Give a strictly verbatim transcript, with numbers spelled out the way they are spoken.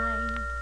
mind.